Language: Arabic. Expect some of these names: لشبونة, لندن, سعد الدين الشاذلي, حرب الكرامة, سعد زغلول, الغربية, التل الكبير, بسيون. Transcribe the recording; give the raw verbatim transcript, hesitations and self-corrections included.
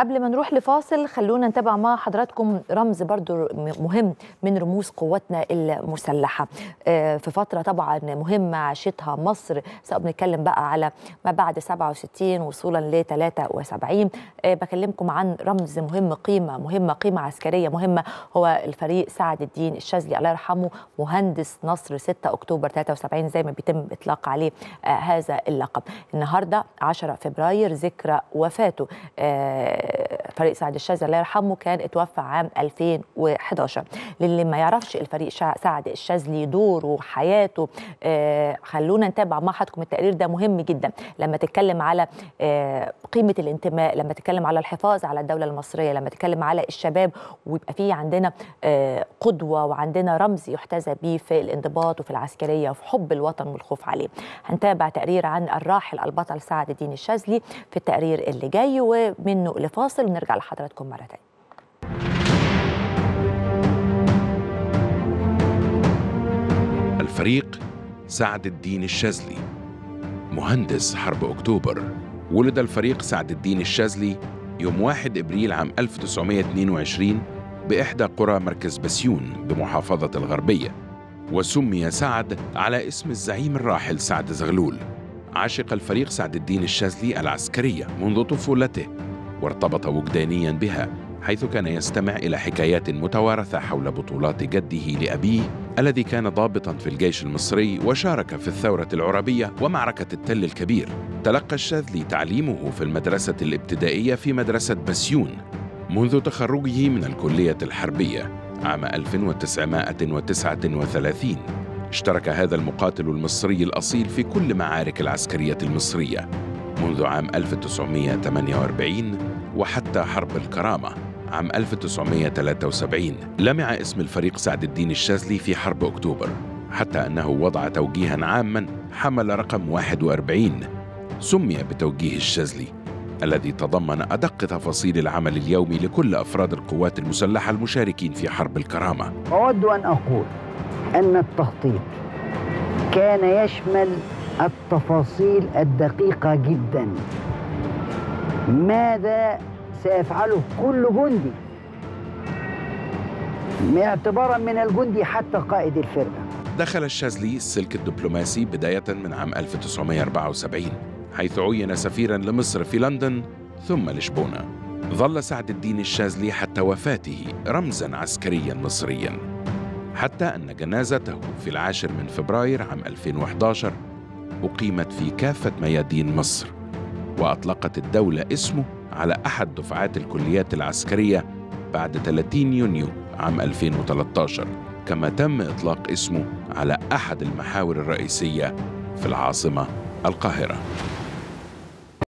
قبل ما نروح لفاصل خلونا نتابع مع حضراتكم رمز برضو مهم من رموز قواتنا المسلحة في فترة طبعا مهمة عاشتها مصر. سنتكلم بقى على ما بعد سبعة وستين وصولا ل ثلاثة وسبعين. بكلمكم عن رمز مهم، قيمة مهمة، قيمة عسكرية مهمة، هو الفريق سعد الدين الشاذلي الله يرحمه، مهندس نصر ستة أكتوبر ثلاثة وسبعين زي ما بيتم إطلاق عليه هذا اللقب. النهارده عشرة فبراير ذكرى وفاته. فريق سعد الشاذلي الله يرحمه كان اتوفى عام ألفين وأحد عشر. للي ما يعرفش الفريق سعد الشاذلي دوره وحياته، خلونا نتابع مع حضراتكم التقرير ده مهم جدا لما تتكلم على قيمة الانتماء، لما تتكلم على الحفاظ على الدولة المصرية، لما تتكلم على الشباب، ويبقى فيه عندنا قدوة وعندنا رمز يحتذى به في الانضباط وفي العسكرية وفي حب الوطن والخوف عليه. هنتابع تقرير عن الراحل البطل سعد الدين الشاذلي في التقرير اللي جاي، ومنه لفاصل ونرجع لحضراتكم مرة تانية. الفريق سعد الدين الشاذلي، مهندس حرب أكتوبر. ولد الفريق سعد الدين الشاذلي يوم واحد إبريل عام ألف وتسعمائة واثنين وعشرين بإحدى قرى مركز بسيون بمحافظة الغربية، وسمي سعد على اسم الزعيم الراحل سعد زغلول. عشق الفريق سعد الدين الشاذلي العسكرية منذ طفولته وارتبط وجدانيا بها، حيث كان يستمع إلى حكايات متوارثة حول بطولات جده لأبيه الذي كان ضابطا في الجيش المصري وشارك في الثورة العربية ومعركة التل الكبير. تلقى الشاذلي تعليمه في المدرسة الابتدائية في مدرسة بسيون منذ تخرجه من الكلية الحربية عام ألف وتسعمائة وتسعة وثلاثين. اشترك هذا المقاتل المصري الأصيل في كل معارك العسكرية المصرية منذ عام ألف وتسعمائة وثمانية وأربعين وحتى حرب الكرامة عام ألف وتسعمائة وثلاثة وسبعين. لمع اسم الفريق سعد الدين الشاذلي في حرب أكتوبر، حتى أنه وضع توجيها عاما حمل رقم واحد وأربعين سمي بتوجيه الشاذلي، الذي تضمن أدق تفاصيل العمل اليومي لكل أفراد القوات المسلحة المشاركين في حرب الكرامة. أود أن أقول أن التخطيط كان يشمل التفاصيل الدقيقة جدا، ماذا سيفعله كل جندي اعتبارا من الجندي حتى قائد الفرقة. دخل الشاذلي السلك الدبلوماسي بداية من عام ألف وتسعمائة وأربعة وسبعين، حيث عين سفيرا لمصر في لندن ثم لشبونة. ظل سعد الدين الشاذلي حتى وفاته رمزا عسكريا مصريا، حتى أن جنازته في العاشر من فبراير عام ألفين وأحد عشر أقيمت في كافة ميادين مصر، وأطلقت الدولة اسمه على أحد دفعات الكليات العسكرية بعد ثلاثين يونيو عام ألفين وثلاثة عشر، كما تم إطلاق اسمه على أحد المحاور الرئيسية في العاصمة القاهرة.